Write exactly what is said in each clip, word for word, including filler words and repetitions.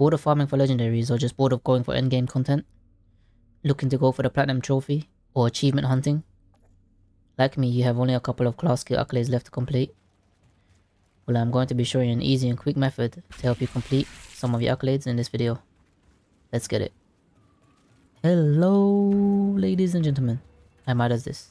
bored of farming for legendaries or just bored of going for endgame content? Looking to go for the Platinum Trophy or achievement hunting? Like me, you have only a couple of class skill accolades left to complete? Well, I'm going to be showing you an easy and quick method to help you complete some of your accolades in this video. Let's get it. Hello ladies and gentlemen, I'm iDuzzDis.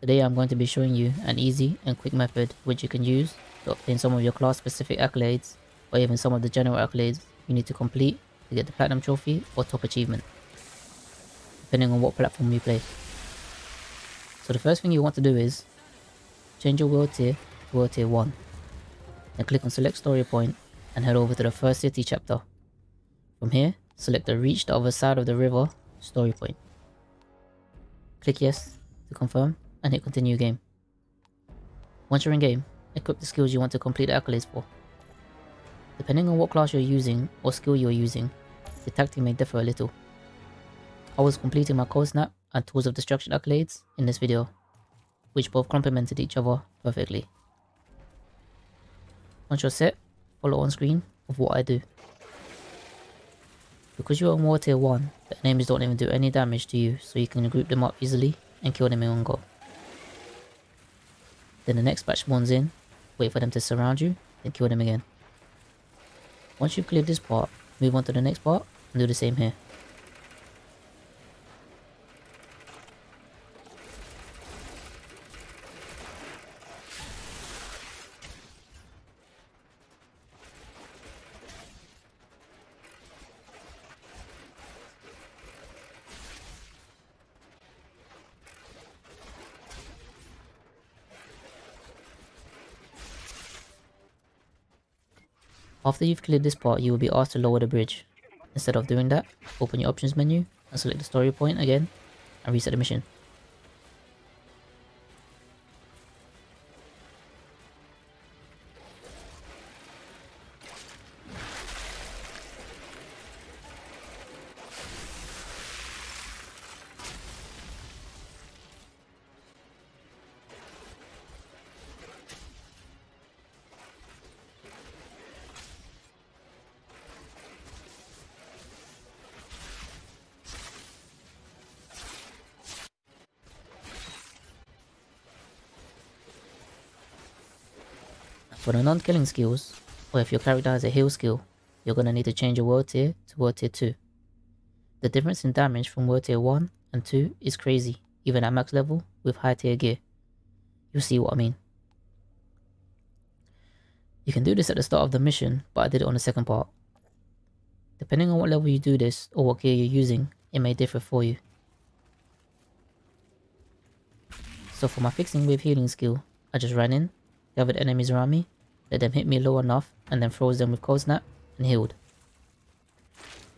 Today I'm going to be showing you an easy and quick method which you can use to obtain some of your class specific accolades or even some of the general accolades you need to complete to get the Platinum Trophy or top achievement, depending on what platform you play. So the first thing you want to do is change your world tier to world tier one, then click on select story point and head over to the first city chapter. From here, select the reach the other side of the river story point. Click yes to confirm and hit continue game. Once you're in game, equip the skills you want to complete the accolades for. Depending on what class you're using or skill you're using, the tactic may differ a little. I was completing my Cold Snap and Tools of Destruction accolades in this video, which both complemented each other perfectly. Once you're set, follow on screen of what I do. Because you're on War Tier one, the enemies don't even do any damage to you, so you can group them up easily and kill them in one go. Then the next batch spawns in, wait for them to surround you, then kill them again. Once you've cleared this part, move on to the next part and do the same here. After you've cleared this part, you will be asked to lower the bridge. Instead of doing that, open your options menu and select the story point again and reset the mission. For the non-killing skills, or if your character has a heal skill, you're gonna need to change your world tier to world tier two. The difference in damage from world tier one and two is crazy, even at max level with high tier gear. You'll see what I mean. You can do this at the start of the mission, but I did it on the second part. Depending on what level you do this or what gear you're using, it may differ for you. So for my fixing wave healing skill, I just ran in, gathered enemies around me, let them hit me low enough and then froze them with Cold Snap and healed.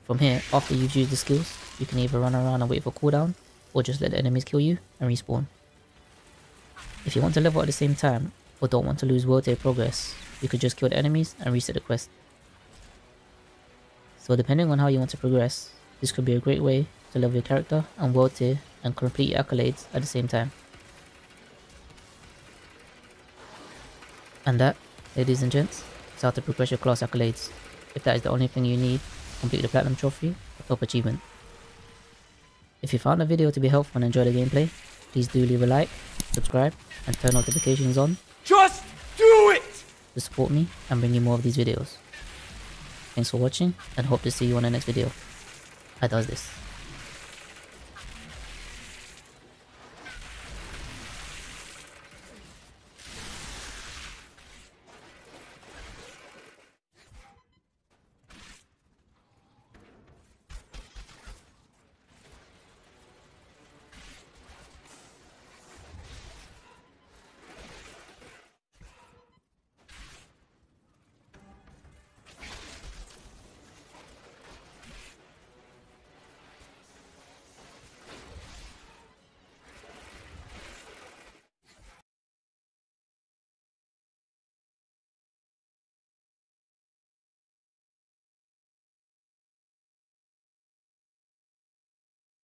From here, after you've used the skills, you can either run around and wait for cooldown or just let the enemies kill you and respawn. If you want to level at the same time or don't want to lose world tier progress, you could just kill the enemies and reset the quest. So depending on how you want to progress, this could be a great way to level your character and world tier and complete your accolades at the same time. And that, ladies and gents, is how to progress your class accolades, if that is the only thing you need to complete the Platinum Trophy or top achievement. If you found the video to be helpful and enjoyed the gameplay, please do leave a like, subscribe and turn notifications on. Just do it! To support me and bring you more of these videos. Thanks for watching and hope to see you on the next video. iDuzzDis.